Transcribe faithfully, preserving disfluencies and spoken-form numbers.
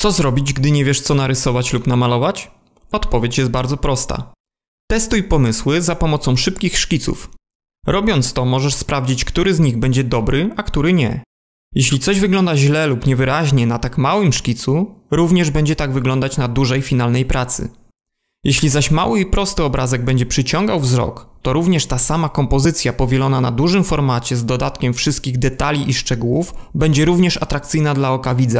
Co zrobić, gdy nie wiesz, co narysować lub namalować? Odpowiedź jest bardzo prosta. Testuj pomysły za pomocą szybkich szkiców. Robiąc to, możesz sprawdzić, który z nich będzie dobry, a który nie. Jeśli coś wygląda źle lub niewyraźnie na tak małym szkicu, również będzie tak wyglądać na dużej finalnej pracy. Jeśli zaś mały i prosty obrazek będzie przyciągał wzrok, to również ta sama kompozycja powielona na dużym formacie z dodatkiem wszystkich detali i szczegółów będzie również atrakcyjna dla oka widza.